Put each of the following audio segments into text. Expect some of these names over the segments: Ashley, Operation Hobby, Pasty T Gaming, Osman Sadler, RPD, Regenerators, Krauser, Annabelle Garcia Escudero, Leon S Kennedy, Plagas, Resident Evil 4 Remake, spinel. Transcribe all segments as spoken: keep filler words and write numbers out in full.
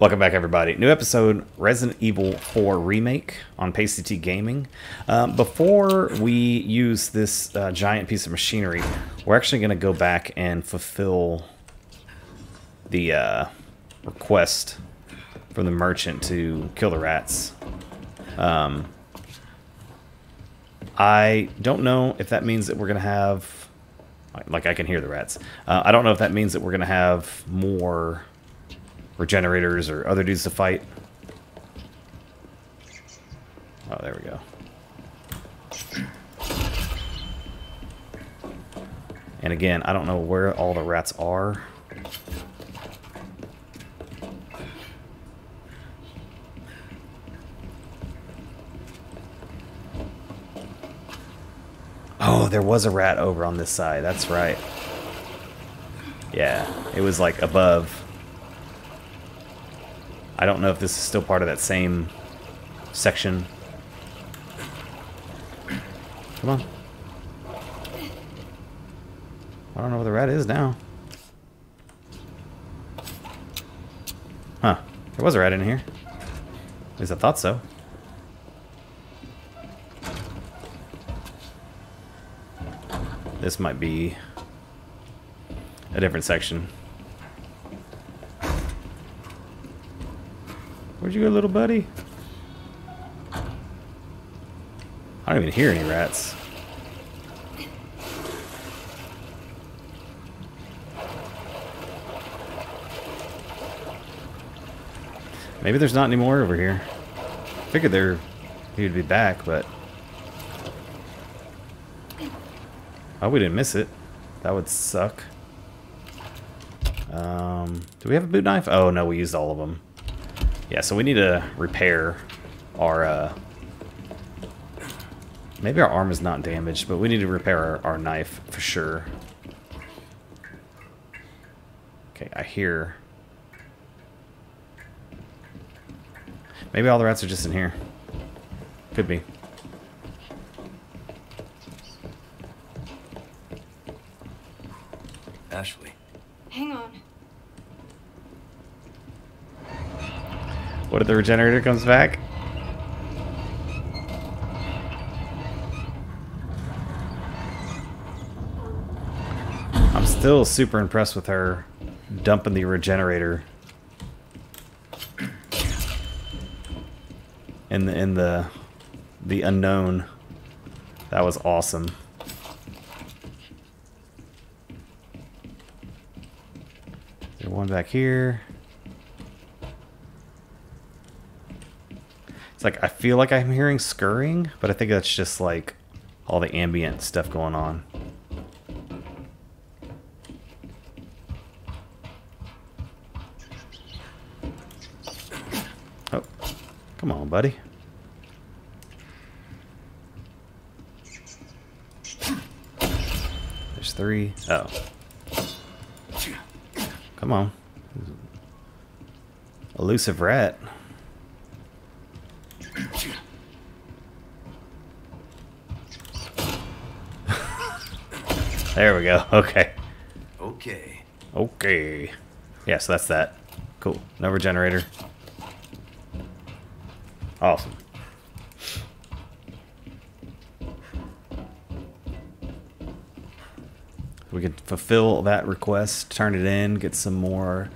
Welcome back, everybody. New episode, Resident Evil four Remake on Pasty T Gaming. Um, before we use this uh, giant piece of machinery, we're actually going to go back and fulfill the uh, request from the merchant to kill the rats. Um, I don't know if that means that we're going to have... Like, I can hear the rats. Uh, I don't know if that means that we're going to have more... Regenerators or other dudes to fight. Oh, there we go. And again, I don't know where all the rats are. Oh, there was a rat over on this side. That's right. Yeah, it was like above. I don't know if this is still part of that same section. Come on. I don't know where the rat is now. Huh. There was a rat in here. At least I thought so. This might be a different section. Where'd you go, little buddy? I don't even hear any rats. Maybe there's not any more over here. I figured there he'd be back, but oh, we didn't miss it. That would suck. Um, do we have a boot knife? Oh no, we used all of them. Yeah, so we need to repair our, uh, maybe our arm is not damaged, but we need to repair our, our knife for sure. Okay, I hear. Maybe all the rats are just in here. Could be. Ashley. Hang on. What if the regenerator comes back? I'm still super impressed with her dumping the regenerator in the in the the unknown. That was awesome. There's one back here. Like, I feel like I'm hearing scurrying, but I think that's just like all the ambient stuff going on. Oh, come on, buddy. There's three. Oh. Come on. Elusive rat. There we go. Okay. Okay. Okay. Yeah, so that's that. Cool. No regenerator. Awesome. We can fulfill that request, turn it in, get some more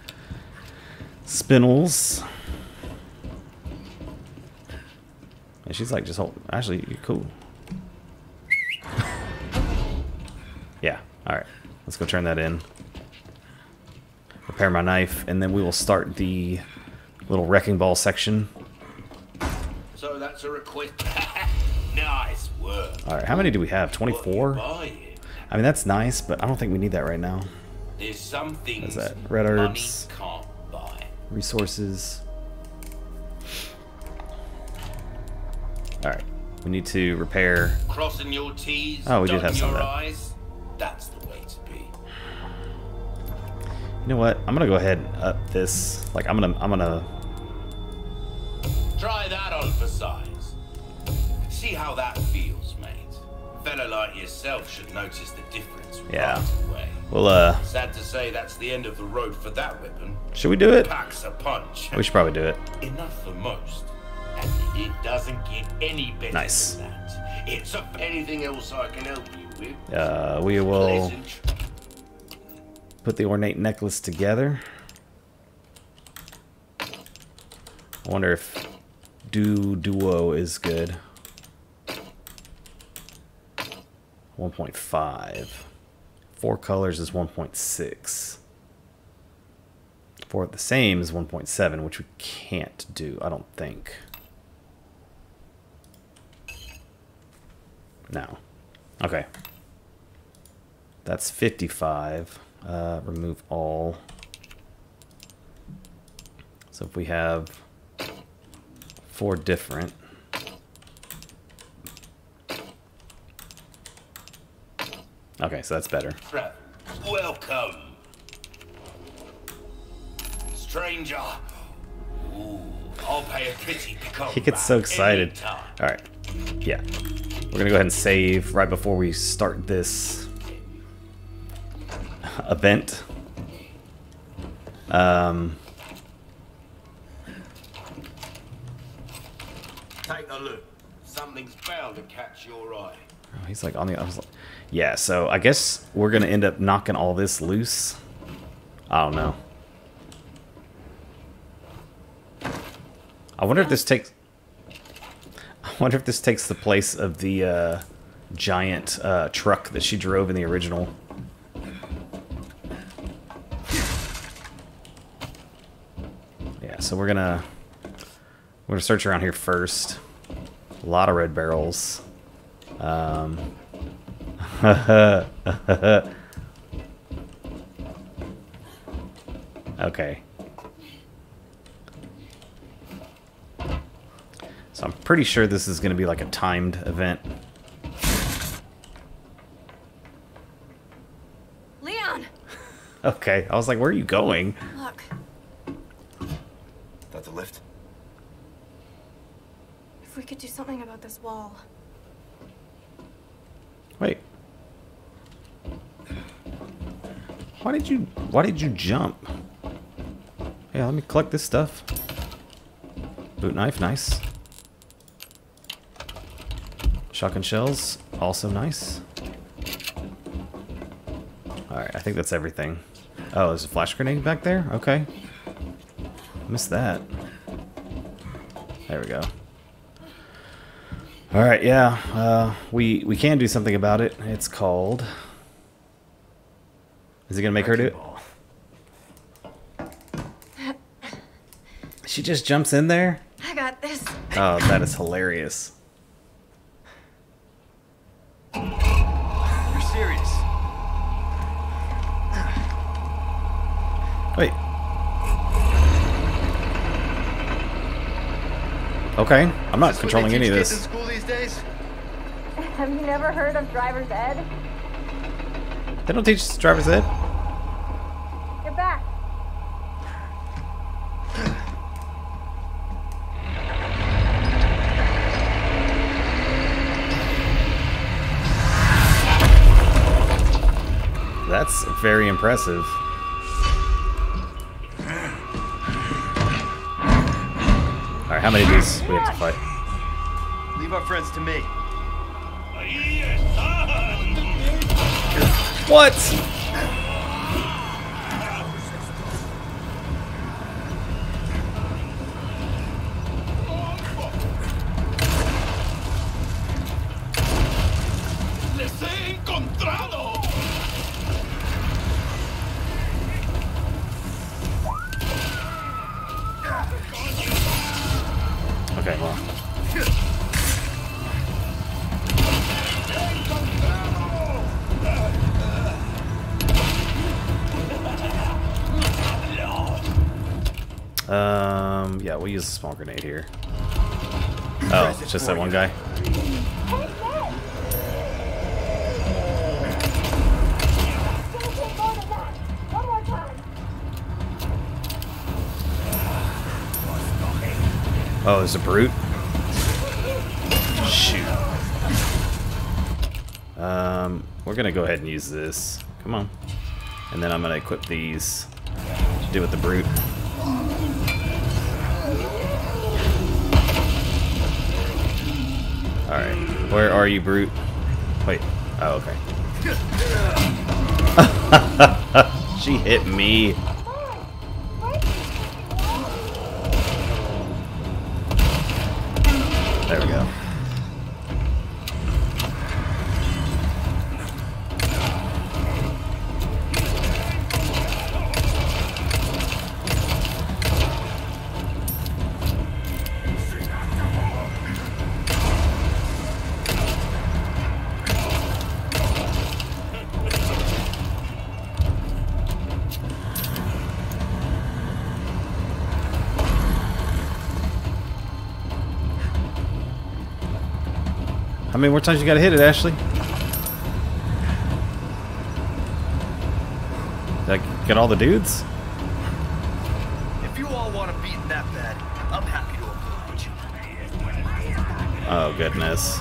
spinels. And she's like, just hold. Actually, you're cool. Yeah, alright. Let's go turn that in. Repair my knife, and then we will start the little wrecking ball section. So that's a request. Nice work. Alright, how many do we have? twenty-four? I mean, that's nice, but I don't think we need that right now. There's something. What is that? Red herbs. Can't buy. Resources. Alright, we need to repair. Crossing your T's, oh, we did have some of that. That's the way to be. You know what? I'm gonna go ahead and up this. Like I'm gonna, I'm gonna try that on for size. See how that feels, mate. fella like yourself should notice the difference. Yeah. Right, well, uh. sad to say, that's the end of the road for that weapon. Should we do it? Packs a punch. We should probably do it. Enough for most, and it doesn't get any better nice. than that. It's up anything else I can help you with. Uh, we will put the ornate necklace together. I wonder if do duo is good. one point five. Four colors is one point six. Four the same is one point seven, which we can't do, I don't think. No. Okay. That's fifty-five. Uh, remove all. So if we have four different. Okay, so that's better. Welcome, stranger. Ooh, I'll pay a pretty pickle. He gets so excited. All right, yeah, we're gonna go ahead and save right before we start this event. Um. Take a look. Something's bound to catch your eye. Oh, he's like on the. I was like, yeah. So I guess we're gonna end up knocking all this loose. I don't know. I wonder if this takes. I wonder if this takes the place of the uh, giant uh, truck that she drove in the original. Yeah. So we're gonna. We're gonna search around here first. A lot of red barrels. Um. Okay. So I'm pretty sure this is going to be like a timed event. Leon. Okay. I was like, where are you going? Look. Is that the lift? If we could do something about this wall. Wait. Why did you why did you jump? Yeah, let me collect this stuff. Boot knife, nice. Shotgun shells, also nice. Alright, I think that's everything. Oh, there's a flash grenade back there? Okay. Missed that. There we go. All right, yeah, uh, we we can do something about it. It's called. Is it gonna make her do it? She just jumps in there. I got this. Oh, that is hilarious. You're serious? Wait. Okay, I'm not controlling any of this. Have you never heard of driver's ed? They don't teach driver's ed. You're back. That's very impressive. All right, how many of these we have to fight? Leave our friends to me. What? Les he encontrado. Okay, well. Um, yeah, we'll use a small grenade here. Oh, it's just that one guy. Oh, there's a brute. Shoot. Um, we're gonna go ahead and use this. Come on. And then I'm gonna equip these to do with the brute. Alright. Where are you, brute? Wait. Oh, okay. She hit me. There we go. How many more times you gotta hit it, Ashley? Did I get all the dudes? If you all want to beat that bad, I'm happy to oblige you. Oh goodness.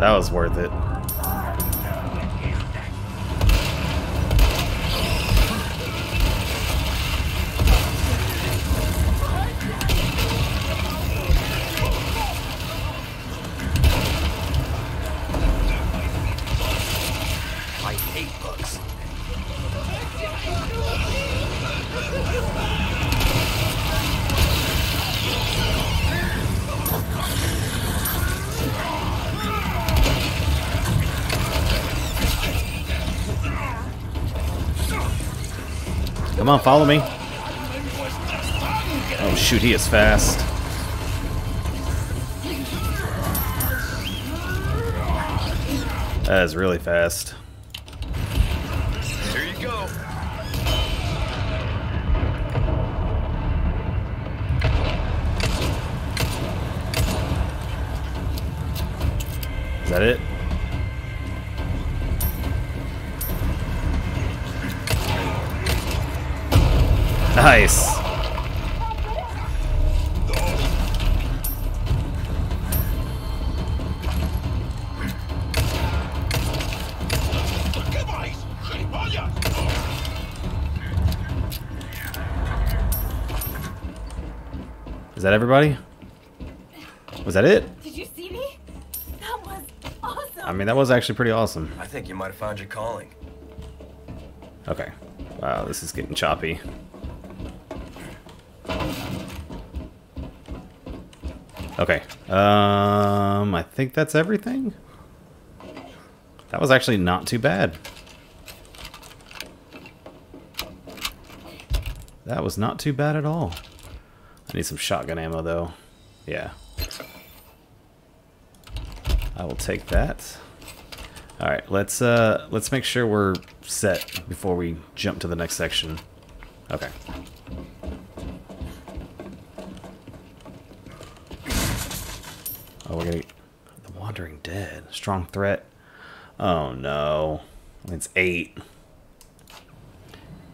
That was worth it. I hate bugs. Come on, follow me. Oh shoot, he is fast. That is really fast. Here you go. Is that it? Nice. Is that everybody? Was that it? Did you see me? That was awesome. I mean, that was actually pretty awesome. I think you might have found your calling. Okay. Wow, this is getting choppy. Okay, um, I think that's everything. That was actually not too bad. That was not too bad at all. I need some shotgun ammo though. Yeah. I will take that. All right, let's uh, let's make sure we're set before we jump to the next section. Okay. Oh, we're gonna... The Wandering Dead. Strong threat. Oh, no. It's eight.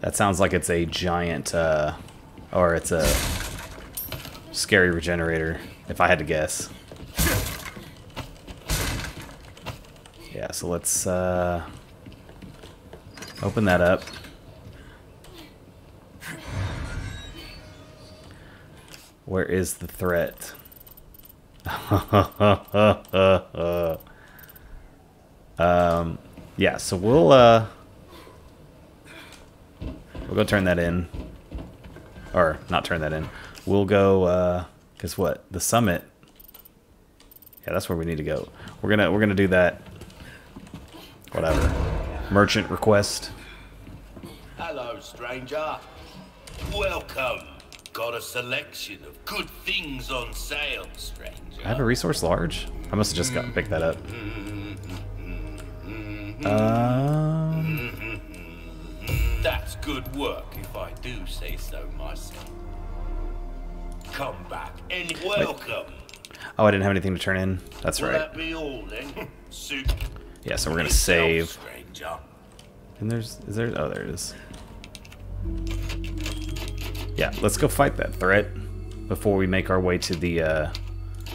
That sounds like it's a giant, uh... or it's a... scary regenerator, if I had to guess. Yeah, so let's, uh... open that up. Where is the threat? um, yeah, so we'll uh, we'll go turn that in, or not turn that in. We'll go uh, guess what? The summit. Yeah, that's where we need to go. We're gonna we're gonna do that. Whatever. Merchant request. Hello, stranger. Welcome. Got a selection of good things on sale, stranger. I have a resource large? I must have just got picked that up. Uh... That's good work, if I do say so myself. Come back and welcome. Wait. Oh, I didn't have anything to turn in. That's right. Will that be all, then? Soup. Yeah, so we're gonna save. And there's, is there? Oh, there it is. Yeah, let's go fight that threat before we make our way to the uh,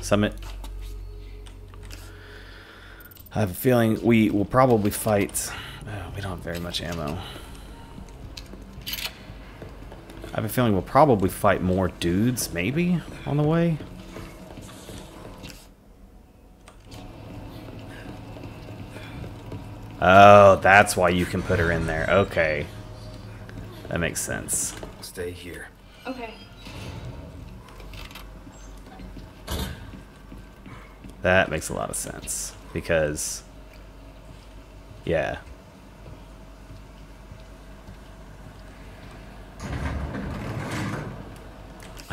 summit. I have a feeling we will probably fight. Oh, we don't have very much ammo. I have a feeling we'll probably fight more dudes, maybe, on the way. Oh, that's why you can put her in there. Okay. That makes sense. Stay here. Okay. That makes a lot of sense. Because, yeah.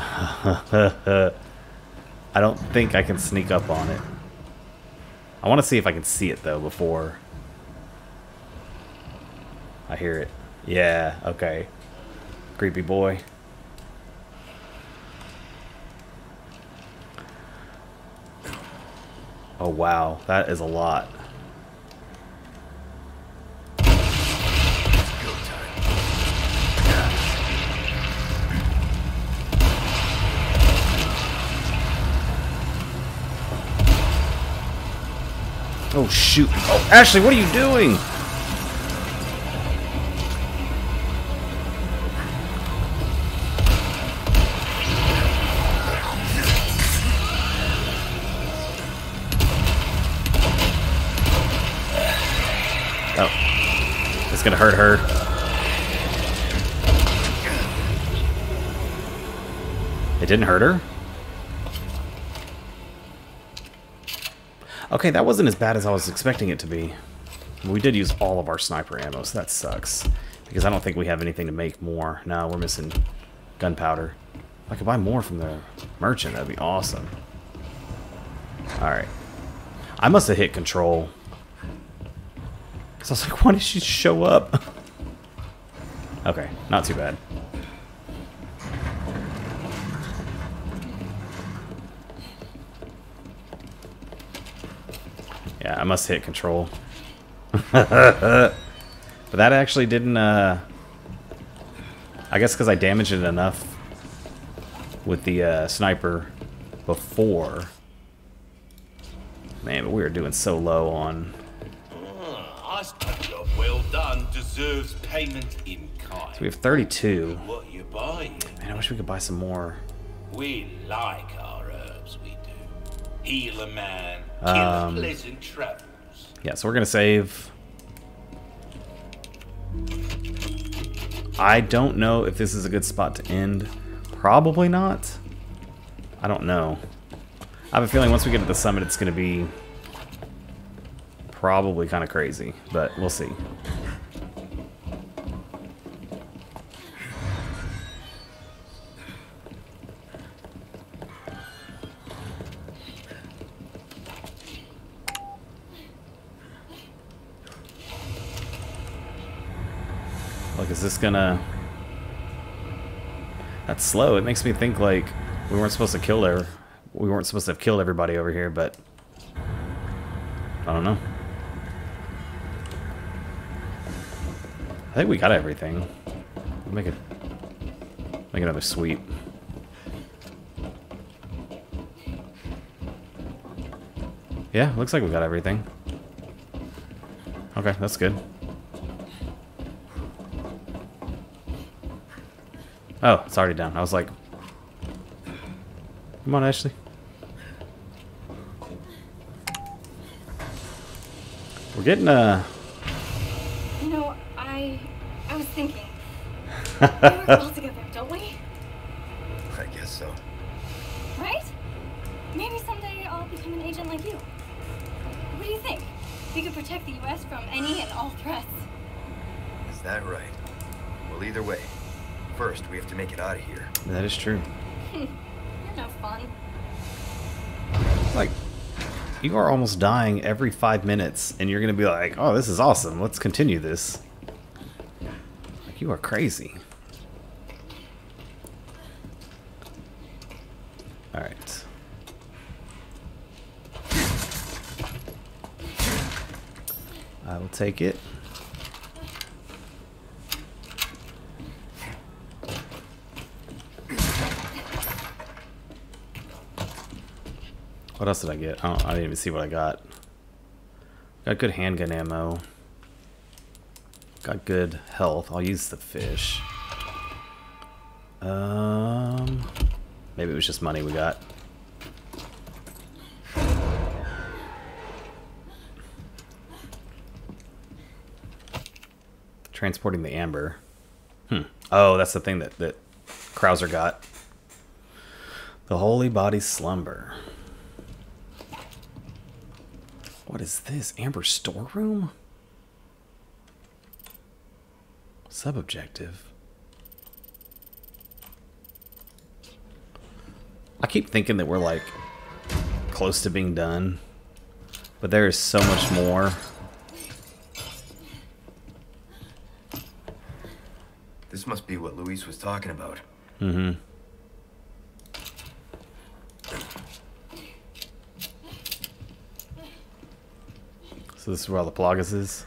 I don't think I can sneak up on it. I want to see if I can see it, though, before I hear it. Yeah, okay. Creepy boy. Oh, wow. That is a lot. It's go time. Oh, shoot. Oh, Ashley, what are you doing? It's gonna hurt her. It didn't hurt her? Okay, that wasn't as bad as I was expecting it to be. We did use all of our sniper ammo, so that sucks. Because I don't think we have anything to make more. No, we're missing gunpowder. If I could buy more from the merchant, that'd be awesome. Alright. I must have hit control. So I was like, why did she show up? Okay, not too bad. Yeah, I must hit control. But that actually didn't, uh... I guess because I damaged it enough with the uh, sniper before. Man, but we were doing so low on... Well done, deserves payment in kind. So we have thirty-two. What you buying? Man, I wish we could buy some more. We like our herbs, we do. Heal a man, um, kill pleasant travels. Yeah, so we're gonna save. I don't know if this is a good spot to end. Probably not. I don't know. I have a feeling once we get to the summit, it's gonna be probably kind of crazy, but we'll see. Like, is this gonna... That's slow. It makes me think, like, we weren't supposed to kill her. We weren't supposed to have killed everybody over here, but... I don't know. I think we got everything. Make it, make another sweep. Yeah, looks like we got everything. Okay, that's good. Oh, it's already down. I was like, come on, Ashley. We're getting a. We work well together, don't we? I guess so. Right? Maybe someday I'll become an agent like you. What do you think? We could protect the U S from any and all threats. Is that right? Well, either way, first we have to make it out of here. That is true. Hmm. You're no fun. Like, you are almost dying every five minutes, and you're going to be like, oh, this is awesome. Let's continue this. Like, you are crazy. All right. I will take it. What else did I get? Oh, I didn't even see what I got. Got good handgun ammo. Got good health. I'll use the fish. Um, maybe it was just money we got. Transporting the amber. Hmm. Oh, that's the thing that, that Krauser got. The Holy Body Slumber. What is this? Amber storeroom? Sub-objective. I keep thinking that we're like close to being done, but there is so much more. This must be what Luis was talking about. Mm-hmm. So this is where all the Plagas is.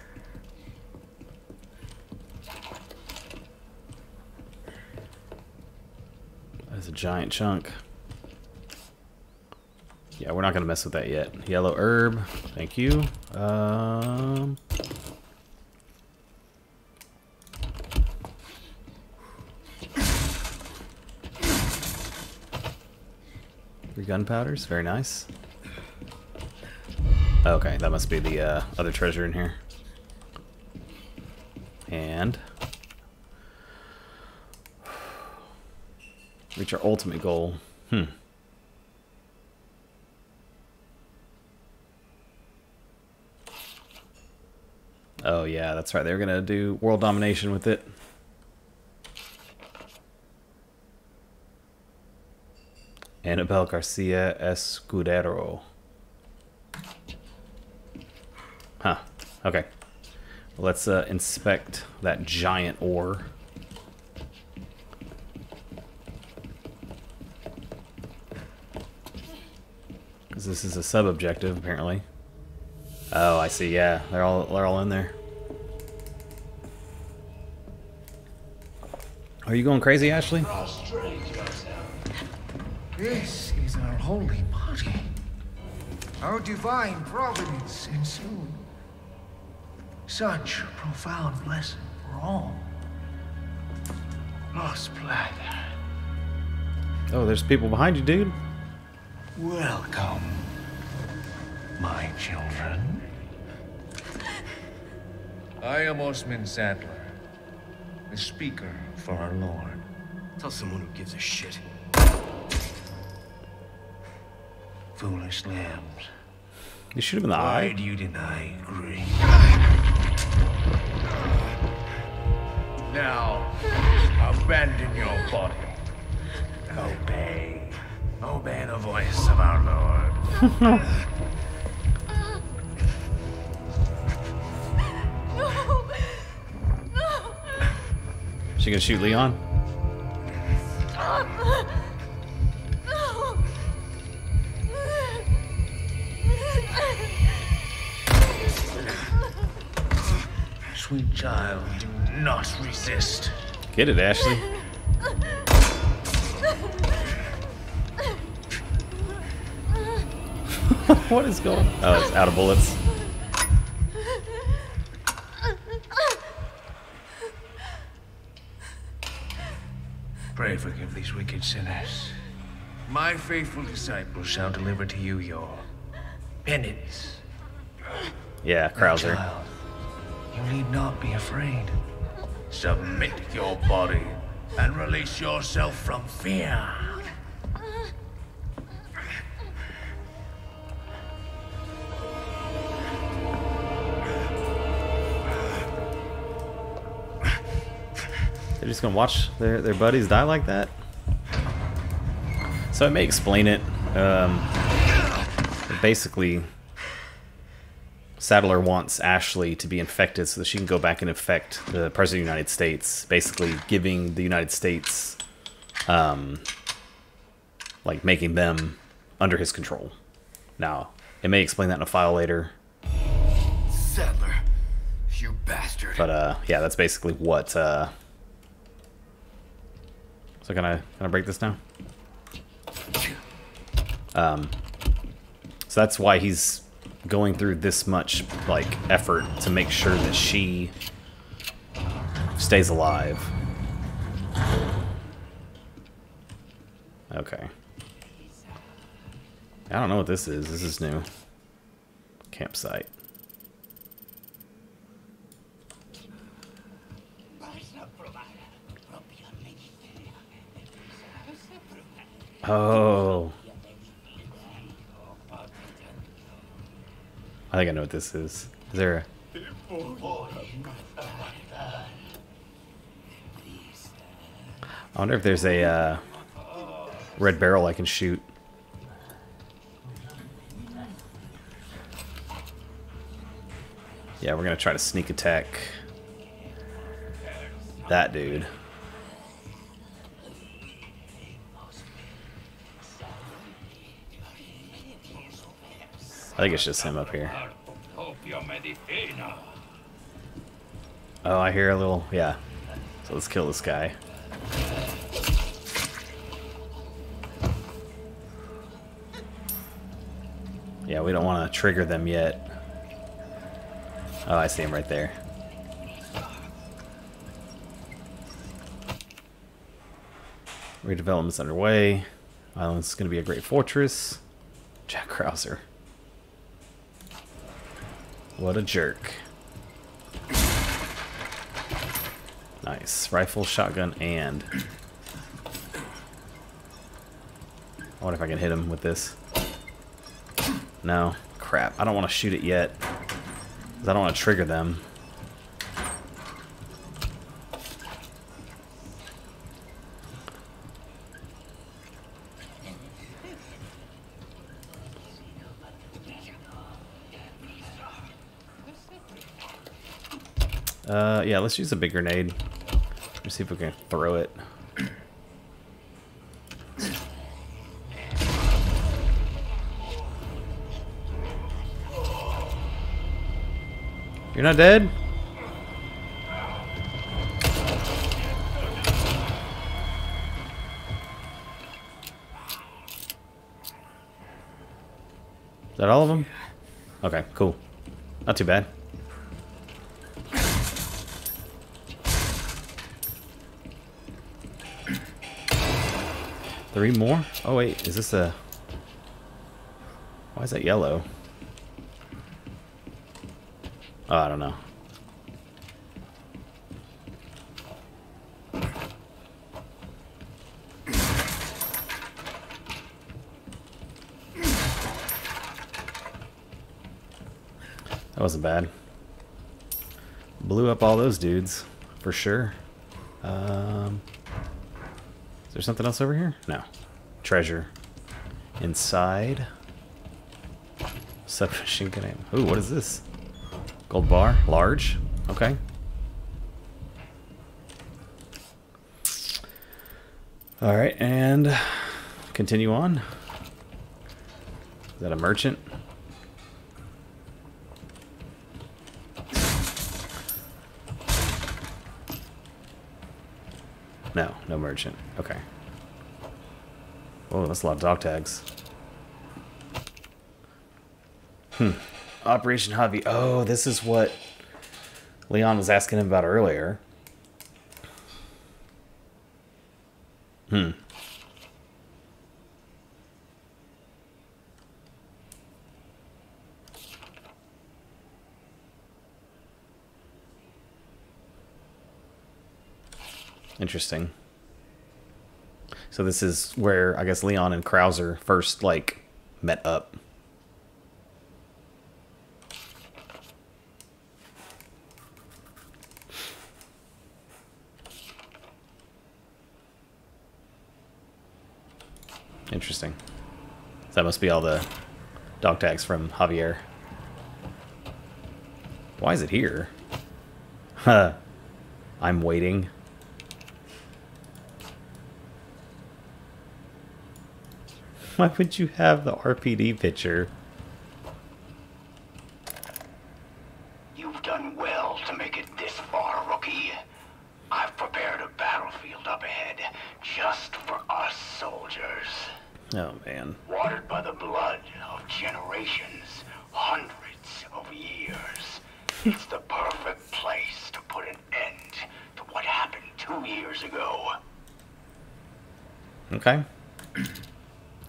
That's a giant chunk. Yeah, we're not gonna mess with that yet. Yellow herb, thank you. Um, three gunpowders, very nice. Okay, that must be the uh, other treasure in here. And reach our ultimate goal. Hmm. Oh yeah, that's right. They're gonna do world domination with it. Annabelle Garcia Escudero. Huh, okay. Let's uh, inspect that giant ore. Because this is a sub-objective, apparently. Oh, I see, yeah. They're all, they're all in there. Are you going crazy, Ashley? This is our holy body. Our divine providence ensued. Such a profound lesson for all. Los Plagas. Oh, there's people behind you, dude. Welcome, my children. I am Osman Sadler, the speaker for our Lord. Tell someone who gives a shit. Foolish lambs. You shoot him in the eye. Why do you deny grief? Now, abandon your body. Obey. Obey the voice of our Lord. No. No. Is she gonna shoot Leon? Stop. No. Sweet child, do not resist. Get it, Ashley. What is going on? Oh, it's out of bullets. Pray forgive these wicked sinners. My faithful disciples shall deliver to you your penance. Yeah, Krauser. Child, you need not be afraid. Submit your body and release yourself from fear. They're just gonna watch their, their buddies die like that? So I may explain it. Um, basically, Sadler wants Ashley to be infected so that she can go back and infect the President of the United States, basically giving the United States, um, like, making them under his control. Now, it may explain that in a file later. Sadler, you bastard. But, uh, yeah, that's basically what, uh... So can I, can I break this now? Um, so that's why he's going through this much, like, effort to make sure that she stays alive. Okay. I don't know what this is. This is new. Campsite. Oh. I think I know what this is. Is there a... I wonder if there's a uh, red barrel I can shoot. Yeah, we're gonna try to sneak attack that dude. I think it's just him up here. Oh, I hear a little, yeah. So let's kill this guy. Yeah, we don't want to trigger them yet. Oh, I see him right there. Redevelopment's underway. Island's going to be a great fortress. Jack Krauser. What a jerk. Nice. Rifle, shotgun, and... I wonder if I can hit him with this. No. Crap. I don't want to shoot it yet. Because I don't want to trigger them. Uh, yeah, let's use a big grenade. Let's see if we can throw it. You're not dead? Is that all of them? Okay, cool. Not too bad. Three more? Oh wait, is this a... Why is that yellow? Oh, I don't know. That wasn't bad. Blew up all those dudes, for sure. Um... There's something else over here? No. Treasure. Inside. Submachine gun. Ooh, what is this? Gold bar? Large? Okay. Alright, and continue on. Is that a merchant? No, no merchant. Okay. Oh, that's a lot of dog tags. Hmm. Operation Hobby. Oh, this is what Leon was asking him about earlier. Hmm. Interesting. So this is where, I guess, Leon and Krauser first, like, met up. Interesting. So that must be all the dog tags from Javier. Why is it here? Huh. I'm waiting. Why would you have the R P D picture? You've done well to make it this far, rookie. I've prepared a battlefield up ahead just for us soldiers. Oh, man. Watered by the blood of generations, hundreds of years. It's the perfect place to put an end to what happened two years ago. Okay. That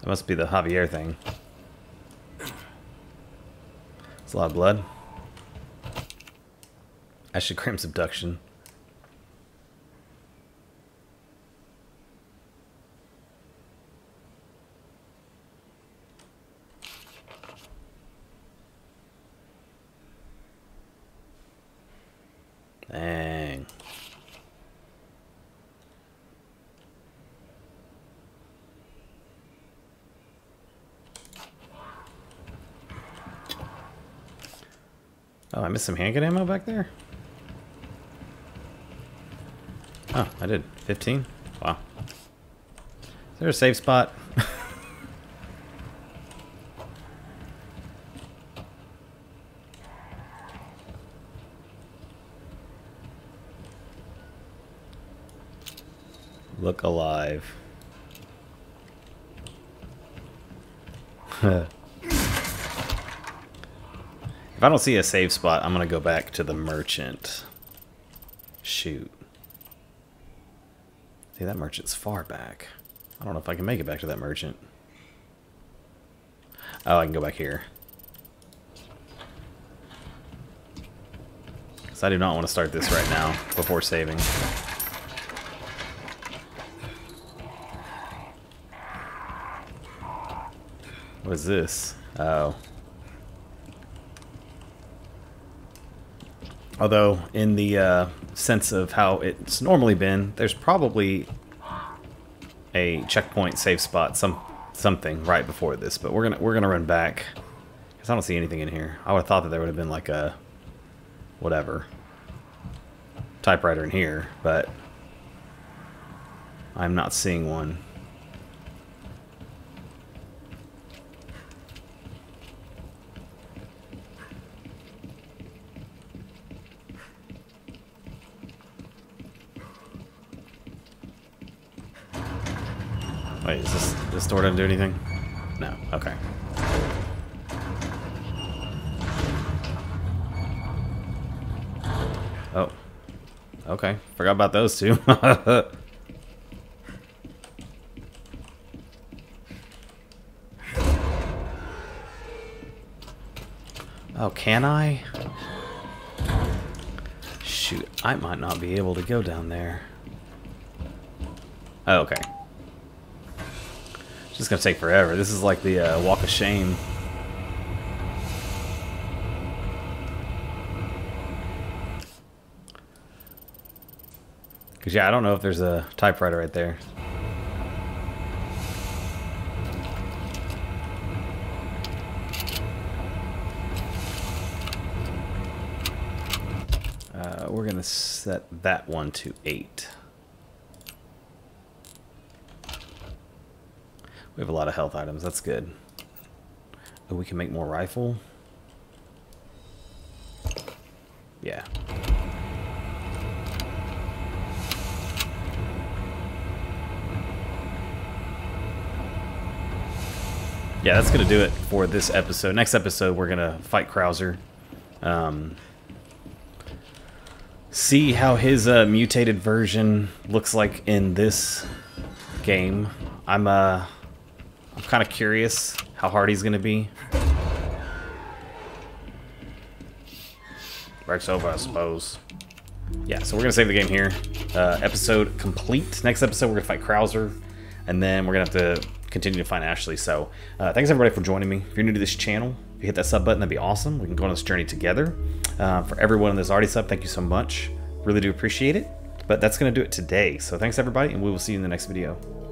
must be the Javier thing. It's a lot of blood. Ashley Graham's abduction. Dang. Oh, I missed some handgun ammo back there? Oh, I did. fifteen? Wow. Is there a safe spot? Look alive. If I don't see a save spot, I'm gonna go back to the merchant. Shoot. See, that merchant's far back. I don't know if I can make it back to that merchant. Oh, I can go back here. Because I do not want to start this right now before saving. What is this? Oh. Although, in the uh, sense of how it's normally been, there's probably a checkpoint, safe spot, some something right before this. But we're gonna we're gonna run back because I don't see anything in here. I would have thought that there would have been like a whatever typewriter in here, but I'm not seeing one. Wait, is this, this door doesn't do anything? No, okay. Oh, okay, forgot about those two. Oh, can I? Shoot, I might not be able to go down there. Oh, okay. It's gonna take forever. This is like the uh, walk of shame. Cause yeah, I don't know if there's a typewriter right there. Uh, we're gonna set that one to eight. We have a lot of health items, that's good. Oh, we can make more rifle. Yeah. Yeah, that's gonna do it for this episode. Next episode, we're gonna fight Krauser. Um, see how his uh, mutated version looks like in this game. I'm, uh... I'm kind of curious how hard he's going to be. Breaks over, I suppose. Yeah, so we're going to save the game here. Uh, episode complete. Next episode, we're going to fight Krauser. And then we're going to have to continue to find Ashley. So uh, thanks, everybody, for joining me. If you're new to this channel, if you hit that sub button, that'd be awesome. We can go on this journey together. Uh, for everyone that's already subbed, thank you so much. Really do appreciate it. But that's going to do it today. So thanks, everybody, and we will see you in the next video.